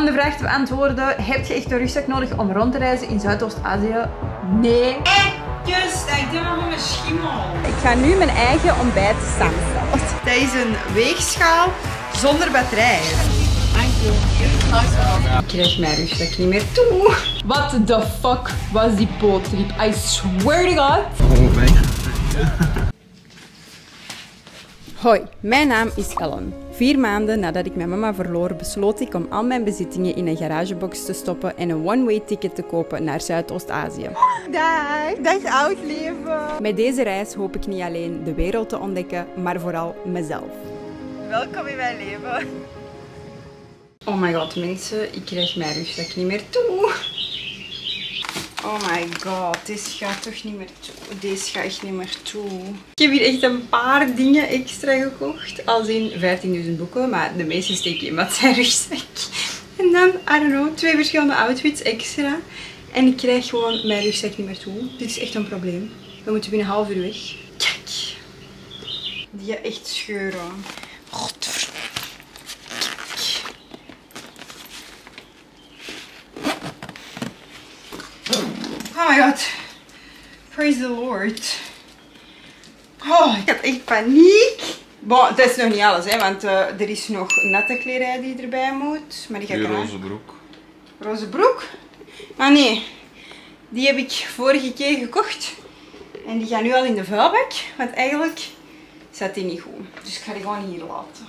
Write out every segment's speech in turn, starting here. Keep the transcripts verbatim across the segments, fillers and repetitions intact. Om de vraag te beantwoorden, heb je echt een rugzak nodig om rond te reizen in Zuidoost-Azië? Nee. Yes, dat ik doe maar voor mijn schimmel. Ik ga nu mijn eigen ontbijt samenstellen. Dat is een weegschaal zonder batterij. Ik krijg mijn rugzak niet meer toe. What the fuck was die boottrip? I swear to God. Oh, mijn Hoi, mijn naam is Ellen. Vier maanden nadat ik mijn mama verloor, besloot ik om al mijn bezittingen in een garagebox te stoppen en een one-way ticket te kopen naar Zuidoost-Azië. Dag, dag oud leven. Met deze reis hoop ik niet alleen de wereld te ontdekken, maar vooral mezelf. Welkom in mijn leven. Oh my god mensen, ik krijg mijn rugzak niet meer toe. Oh my god, deze gaat toch niet meer toe. Deze gaat echt niet meer toe. Ik heb hier echt een paar dingen extra gekocht. Als in vijftienduizend boeken, maar de meeste steek iemand zijn rugzak. En dan, I don't know, twee verschillende outfits extra. En ik krijg gewoon mijn rugzak niet meer toe. Dit is echt een probleem. We moeten binnen een half uur weg. Kijk. Die gaat echt scheuren. Godverdomme. Oh my god, praise the Lord. Oh, ik had echt paniek. Bon, dat is nog niet alles, hè, want uh, er is nog natte kledij die erbij moet. Maar die ga ik aan. Roze broek. Roze broek? Ah nee, die heb ik vorige keer gekocht. En die gaan nu al in de vuilbak, want eigenlijk zat die niet goed. Dus ik ga die gewoon hier laten.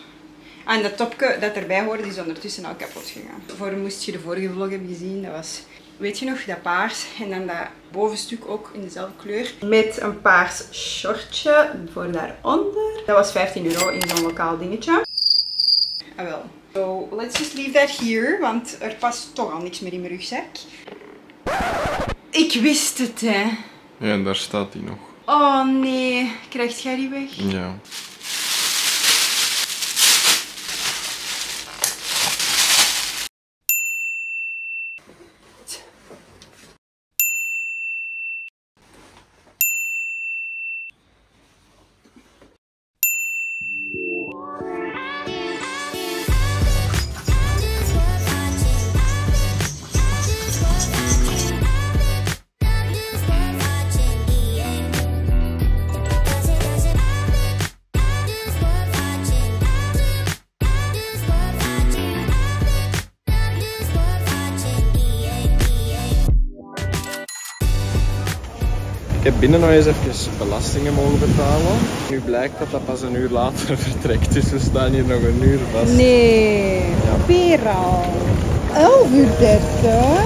En dat topje dat erbij hoorde is ondertussen al kapot gegaan. Voor moest je de vorige vlog hebben gezien, dat was... Weet je nog, dat paars en dan dat bovenstuk ook in dezelfde kleur. Met een paars shortje voor daaronder. Dat was vijftien euro in zo'n lokaal dingetje. Ah wel. So, let's just leave that here, want er past toch al niks meer in mijn rugzak. Ik wist het, hè. Ja, en daar staat hij nog. Oh nee, krijgt jij die weg? Ja. Ik heb binnen nog eens even belastingen mogen betalen. Nu blijkt dat dat pas een uur later vertrekt, dus we staan hier nog een uur vast. Nee, ja. Weer al. elf uur dertig.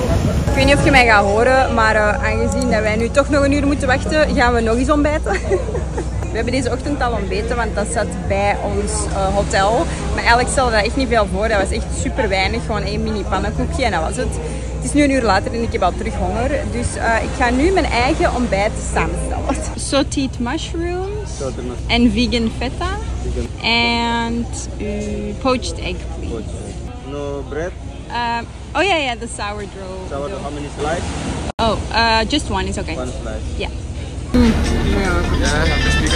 Ik weet niet of je mij gaat horen, maar uh, aangezien dat wij nu toch nog een uur moeten wachten, gaan we nog eens ontbijten. We hebben deze ochtend al ontbeten, want dat zat bij ons uh, hotel. Maar eigenlijk stelde dat echt niet veel voor, dat was echt super weinig. Gewoon één mini pannenkoekje en dat was het. Het is nu een uur later en ik heb al terug honger, dus uh, ik ga nu mijn eigen ontbijt samenstellen. Sauteed mushrooms en vegan feta en uh, poached egg, please. No bread? Uh, oh ja, yeah, yeah, the sourdough. Sourdough, how many slices? Oh, uh, just one is okay. One slice. Yeah. Mm. Yeah.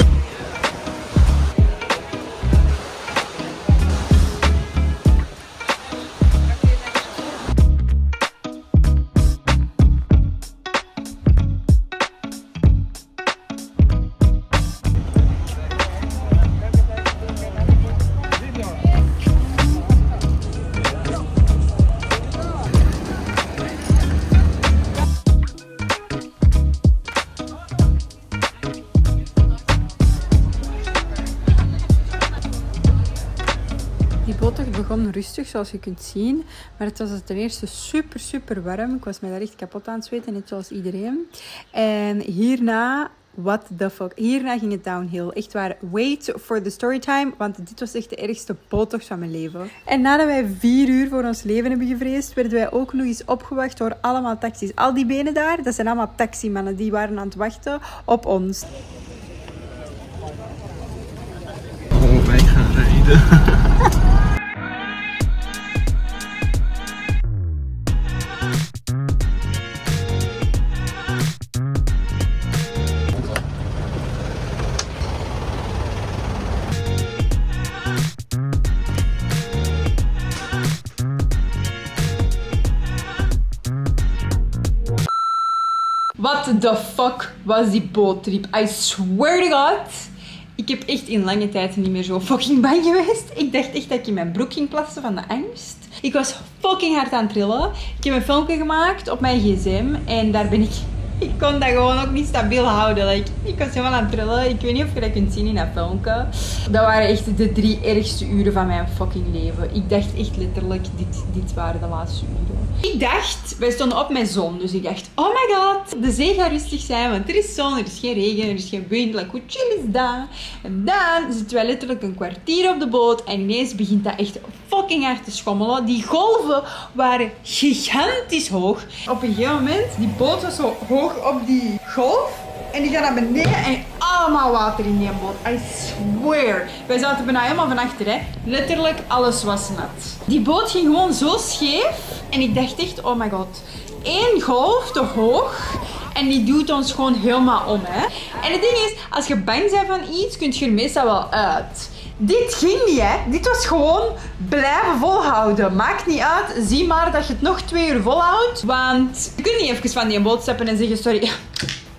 Begon rustig, zoals je kunt zien, maar het was ten eerste super super warm. Ik was mij daar echt kapot aan het zweten, net zoals iedereen. En hierna, what the fuck, hierna ging het downhill. Echt waar, wait for the storytime, want dit was echt de ergste boottocht van mijn leven. En nadat wij vier uur voor ons leven hebben gevreesd, werden wij ook nog eens opgewacht door allemaal taxis. Al die benen daar, dat zijn allemaal taximannen, die waren aan het wachten op ons. Oh, wij gaan rijden. What the fuck was die boottrip? I swear to god. Ik heb echt in lange tijd niet meer zo fucking bang geweest. Ik dacht echt dat ik in mijn broek ging plassen van de angst. Ik was fucking hard aan het trillen. Ik heb een filmpje gemaakt op mijn gsm. En daar ben ik... Ik kon dat gewoon ook niet stabiel houden. Like, ik was helemaal aan het trillen. Ik weet niet of je dat kunt zien in dat filmpje. Dat waren echt de drie ergste uren van mijn fucking leven. Ik dacht echt letterlijk, dit, dit waren de laatste uren. Ik dacht, wij stonden op met zon. Dus ik dacht, oh my god, de zee gaat rustig zijn. Want er is zon, er is geen regen, er is geen wind. Like, hoe chill is dat? En dan zitten wij letterlijk een kwartier op de boot. En ineens begint dat echt fucking hard te schommelen. Die golven waren gigantisch hoog. Op een gegeven moment, die boot was zo hoog op die golf en die gaat naar beneden en allemaal water in die boot. I swear. Wij zaten bijna helemaal van achter, hè. Letterlijk alles was nat. Die boot ging gewoon zo scheef en ik dacht echt, oh my god, één golf te hoog en die doet ons gewoon helemaal om, hè. En het ding is, als je bang bent van iets, kun je er meestal wel uit. Dit ging niet, hè. Dit was gewoon blijven volhouden. Maakt niet uit. Zie maar dat je het nog twee uur volhoudt. Want je kunt niet even van die boot stappen en zeggen, sorry,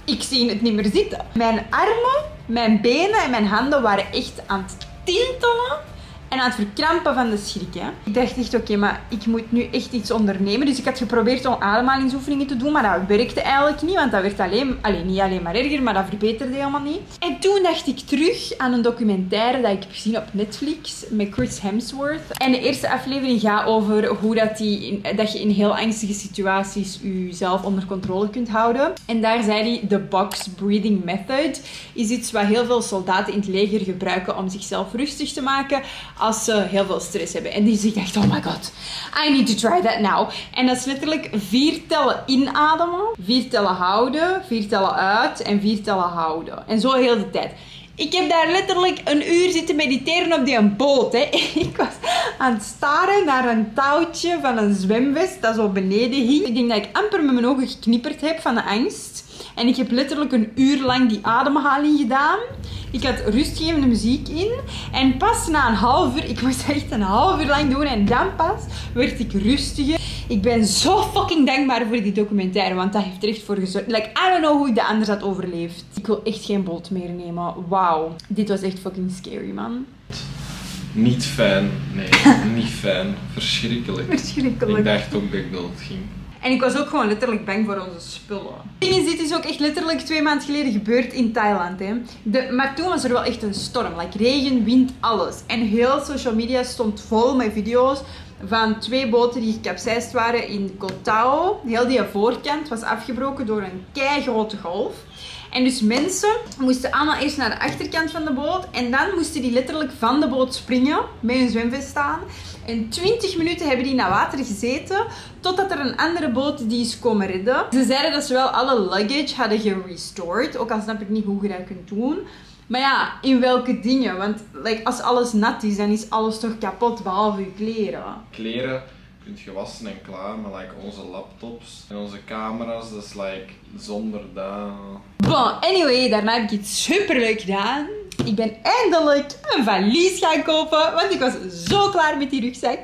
ik zie het niet meer zitten. Mijn armen, mijn benen en mijn handen waren echt aan het tintelen. En aan het verkrampen van de schrik, hè. Ik dacht echt, oké, okay, maar ik moet nu echt iets ondernemen. Dus ik had geprobeerd om ademhalingsoefeningen te doen, maar dat werkte eigenlijk niet. Want dat werd alleen, alleen, niet alleen maar erger, maar dat verbeterde helemaal niet. En toen dacht ik terug aan een documentaire dat ik heb gezien op Netflix met Chris Hemsworth. En de eerste aflevering gaat over hoe dat, die, dat je in heel angstige situaties jezelf onder controle kunt houden. En daar zei hij, de Box Breathing Method is iets wat heel veel soldaten in het leger gebruiken om zichzelf rustig te maken als ze heel veel stress hebben. En dus ik dacht, oh my god, I need to try that now. En dat is letterlijk vier tellen inademen, vier tellen houden, vier tellen uit en vier tellen houden. En zo heel de tijd. Ik heb daar letterlijk een uur zitten mediteren op die boot, hè. Ik was aan het staren naar een touwtje van een zwemvest dat zo beneden hing. Ik denk dat ik amper met mijn ogen geknipperd heb van de angst. En ik heb letterlijk een uur lang die ademhaling gedaan. Ik had rustgevende muziek in. En pas na een half uur, ik moest echt een half uur lang doen. En dan pas werd ik rustiger. Ik ben zo fucking dankbaar voor die documentaire. Want dat heeft er echt voor gezorgd. Like, I don't know hoe ik dat anders had overleefd. Ik wil echt geen boot meer nemen. Wauw. Dit was echt fucking scary, man. Niet fijn. Nee, niet fijn. Verschrikkelijk. Verschrikkelijk. Ik dacht ook dat ik dood ging. En ik was ook gewoon letterlijk bang voor onze spullen. Het ding is, dit is ook echt letterlijk twee maanden geleden gebeurd in Thailand, hè. De, maar toen was er wel echt een storm. Like regen, wind, alles. En heel social media stond vol met video's van twee boten die gekapseist waren in Koh Tao. Heel die voorkant was afgebroken door een keigrote golf. En dus mensen moesten allemaal eerst naar de achterkant van de boot. En dan moesten die letterlijk van de boot springen. Met hun zwemvest aan. En twintig minuten hebben die in dat water gezeten. Totdat er een andere boot die is komen redden. Ze zeiden dat ze wel alle luggage hadden gerestored. Ook al snap ik niet hoe je dat kunt doen. Maar ja, in welke dingen? Want like, als alles nat is, dan is alles toch kapot. Behalve je kleren. Kleren kun je wassen en klaar. Maar like, onze laptops en onze camera's, dat is like, zonder dat... Bon, anyway, daarna heb ik iets superleuk gedaan. Ik ben eindelijk een valies gaan kopen, want ik was zo klaar met die rugzak.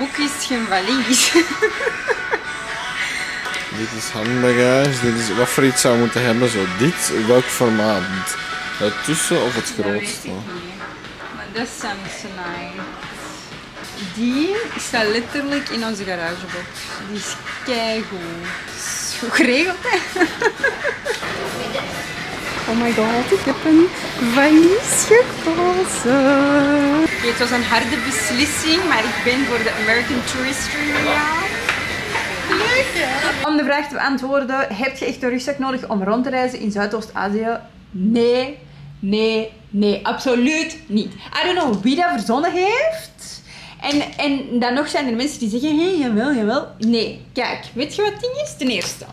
Ook is geen valies. Dit is handbagage. Dit is wat voor iets zou moeten hebben. Zo dit, welk formaat? Het tussen of het grootste? Dat weet ik niet. Maar dat is Samsonai. Die staat letterlijk in onze garagebox. Die is keigoed. Goed geregeld, hè? Oh my god, ik heb een valies gekozen. Okay, het was een harde beslissing, maar ik ben voor de American Tourister gegaan. Leuk, hè? Om de vraag te beantwoorden, heb je echt een rugzak nodig om rond te reizen in Zuidoost Azië? Nee, nee, nee, absoluut niet. I don't know wie dat verzonnen heeft. En, en dan nog zijn er mensen die zeggen, hé, hey, jawel, jawel. Nee, kijk, weet je wat het ding is? Ten eerste,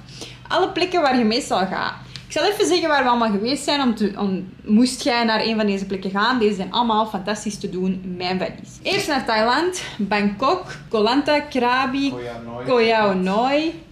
alle plekken waar je meestal gaat. Ik zal even zeggen waar we allemaal geweest zijn. Om te, om, moest jij naar een van deze plekken gaan. Deze zijn allemaal fantastisch te doen. Mijn valies. Eerst naar Thailand, Bangkok, Koh Lanta, Krabi, Koyao Noi,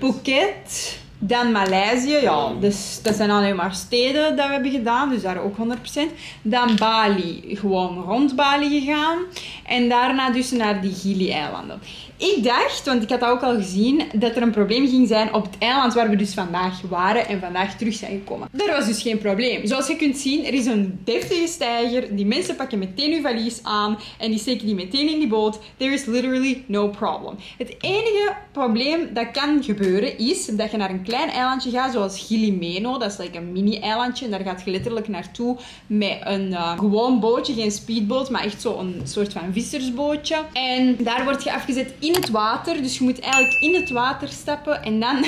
Phuket, Dan Maleisië, ja, dus dat zijn alleen maar steden dat we hebben gedaan, dus daar ook honderd procent. Dan Bali, gewoon rond Bali gegaan. En daarna dus naar die Gili-eilanden. Ik dacht, want ik had dat ook al gezien, dat er een probleem ging zijn op het eiland waar we dus vandaag waren en vandaag terug zijn gekomen. Er was dus geen probleem. Zoals je kunt zien, er is een deftige steiger, die mensen pakken meteen hun valies aan en die steken die meteen in die boot. There is literally no problem. Het enige probleem dat kan gebeuren is dat je naar een klein eilandje gaat, zoals Gilimeno, dat is like een mini-eilandje en daar gaat je letterlijk naartoe met een uh, gewoon bootje, geen speedboot, maar echt zo'n soort van vissersbootje. En daar word je afgezet in het water, dus je moet eigenlijk in het water stappen en dan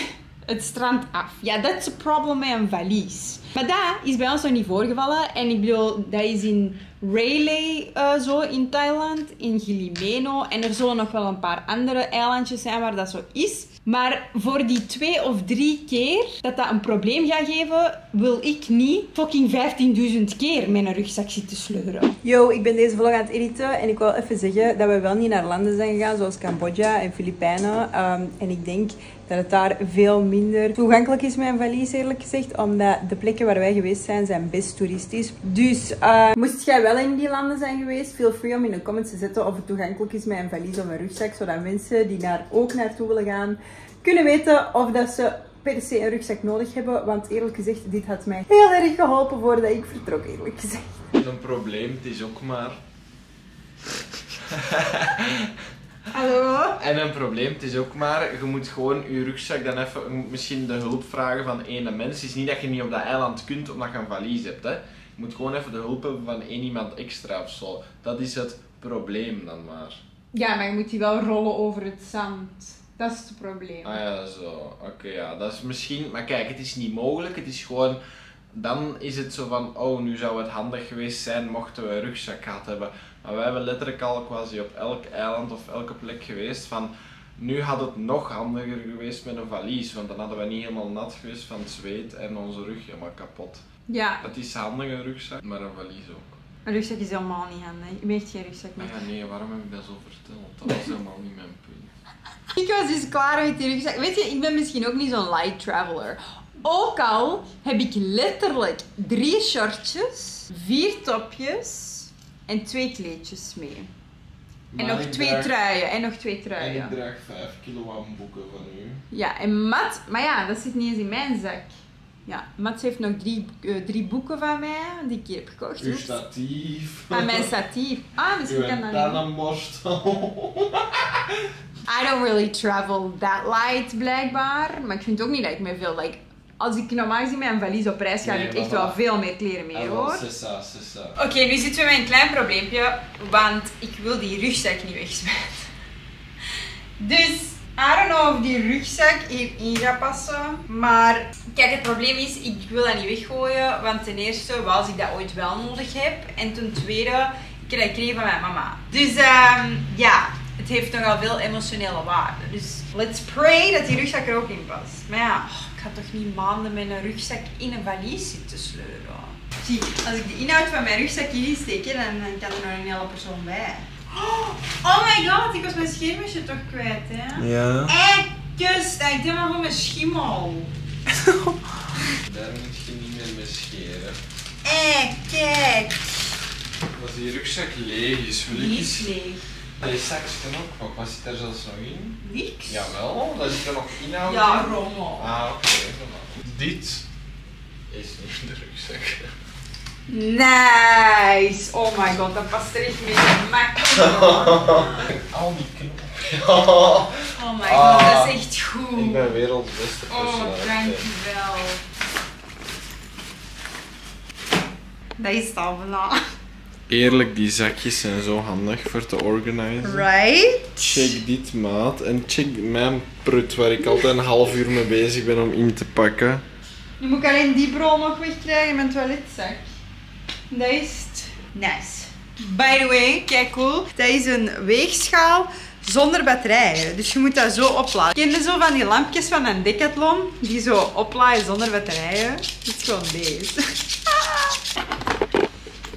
het strand af. Ja, dat is het probleem met een valies. Maar dat is bij ons nog niet voorgevallen en ik bedoel, dat is in Rayleigh uh, zo in Thailand, in Gilimeno en er zullen nog wel een paar andere eilandjes zijn waar dat zo is. Maar voor die twee of drie keer dat dat een probleem gaat geven, wil ik niet fucking vijftienduizend keer met een rugzak zitten sleuren. Yo, ik ben deze vlog aan het editen en ik wil even zeggen dat we wel niet naar landen zijn gegaan zoals Cambodja en Filipijnen. Um, en ik denk dat het daar veel minder toegankelijk is met een valies, eerlijk gezegd, omdat de plekken waar wij geweest zijn, zijn best toeristisch. Dus uh, moest jij wel in die landen zijn geweest, feel free om in de comments te zetten of het toegankelijk is met een valies of een rugzak, zodat mensen die daar ook naartoe willen gaan, kunnen weten of dat ze per se een rugzak nodig hebben. Want eerlijk gezegd, dit had mij heel erg geholpen voordat ik vertrok, eerlijk gezegd. Een probleem, het is ook maar... Hallo? En een probleem, het is ook maar, je moet gewoon je rugzak dan even, je moet misschien de hulp vragen van één mens. Het is niet dat je niet op dat eiland kunt omdat je een valies hebt, hè. Je moet gewoon even de hulp hebben van één iemand extra of zo. Dat is het probleem dan maar. Ja, maar je moet die wel rollen over het zand. Dat is het probleem. Ah ja, zo. Oké, okay, ja, dat is misschien... Maar kijk, het is niet mogelijk, het is gewoon... Dan is het zo van, oh, nu zou het handig geweest zijn mochten we een rugzak gehad hebben. Maar wij hebben letterlijk al quasi op elk eiland of elke plek geweest van... Nu had het nog handiger geweest met een valies, want dan hadden we niet helemaal nat geweest van het zweet en onze rug helemaal kapot. Ja. Het is handig een rugzak, maar een valies ook. Een rugzak is helemaal niet handig. Je meegt geen rugzak meer. Ah ja, nee, waarom heb ik dat zo verteld? Dat was helemaal niet mijn punt. Ik was dus klaar met die rugzak. Weet je, ik ben misschien ook niet zo'n light traveler. Ook al heb ik letterlijk drie shortjes, vier topjes en twee kleedjes mee. Maar en nog twee draag... truien, en nog twee truien. En ik draag vijf kilo aan boeken van u. Ja, en Matt, maar ja, dat zit niet eens in mijn zak. Ja, Mats heeft nog drie, uh, drie boeken van mij, die ik hier heb gekocht. Uw statief. Ah, mijn statief. Ah, misschien kan dat tannenborstel. I don't really travel that light, blijkbaar. Maar ik vind het ook niet dat ik me veel, like... Als ik normaal gezien met een valies op reis ga, heb ik echt wel veel meer kleren mee, hoor. Oké, okay, nu zitten we met een klein probleempje, want ik wil die rugzak niet wegsmijten. Dus, I don't know of die rugzak hierin gaat passen, maar kijk, het probleem is, ik wil dat niet weggooien, want ten eerste, was ik dat ooit wel nodig heb, en ten tweede, ik krijg kleren van mijn mama. Dus, um, ja, het heeft nogal veel emotionele waarde. Dus, let's pray dat die rugzak er ook in past. Maar ja... Ik ga toch niet maanden met een rugzak in een valies zitten sleuren. Zie, als ik de inhoud van mijn rugzak hierin steek, dan, dan kan er nog een hele persoon bij. Oh my god, ik was mijn scheermesje toch kwijt, hè? Ja. Ekkes, ik doe maar gewoon mijn schimmel. Daar moet je niet meer mee scheren. Eh, kijk. Als die rugzak leeg is, wil ik Die is leeg. Die zak zit er ook nog. Wat zit er zelfs nog in? Niks. Jawel, daar zit er nog inhoud in. Ja, rommel. Ah, oké. Okay. Dit is niet de rugzak. Nice! Oh my god, dat past er echt mee. Makkelijk. Al die knoppen. Oh my god, ah, dat is echt goed. Ik ben wereldbeste persoon. Oh, dankjewel. Dat is het al vanaf. Eerlijk, die zakjes zijn zo handig voor te organiseren. Right? Check dit, maat. En check mijn prut, waar ik altijd een half uur mee bezig ben om in te pakken. Nu moet ik alleen die brol nog wegkrijgen in mijn toiletzak. Dat is het. Nice. By the way, kijk cool. Dat is een weegschaal zonder batterijen. Dus je moet dat zo opladen. Ken je zo van die lampjes van een Decathlon? Die zo oplaaien zonder batterijen. Dat is gewoon deze.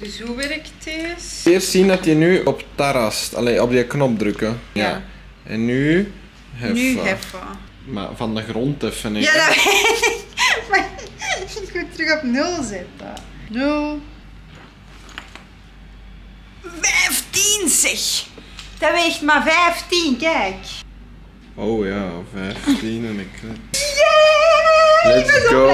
Dus hoe werkt dit? Eerst zien dat je nu op tarast, alleen op die knop drukken. Ja. Ja. En nu heffen. Nu heffen. Maar van de grond even. Ja, dat weet ik. Maar ik moet terug op nul zetten. nul. vijftien zeg. Dat weegt maar vijftien, kijk. Oh ja, vijftien en ik... Yay! Let's ik ben go!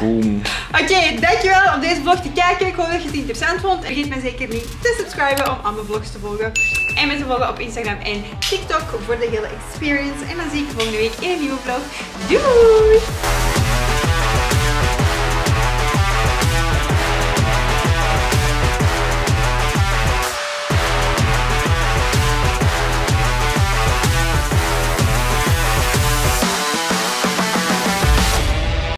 Boom. Oké, okay, dankjewel om deze vlog te kijken. Ik hoop dat je het interessant vond. Vergeet mij zeker niet te subscriben om andere vlogs te volgen. En me te volgen op Instagram en TikTok voor de hele experience. En dan zie ik je volgende week in een nieuwe vlog. Doei!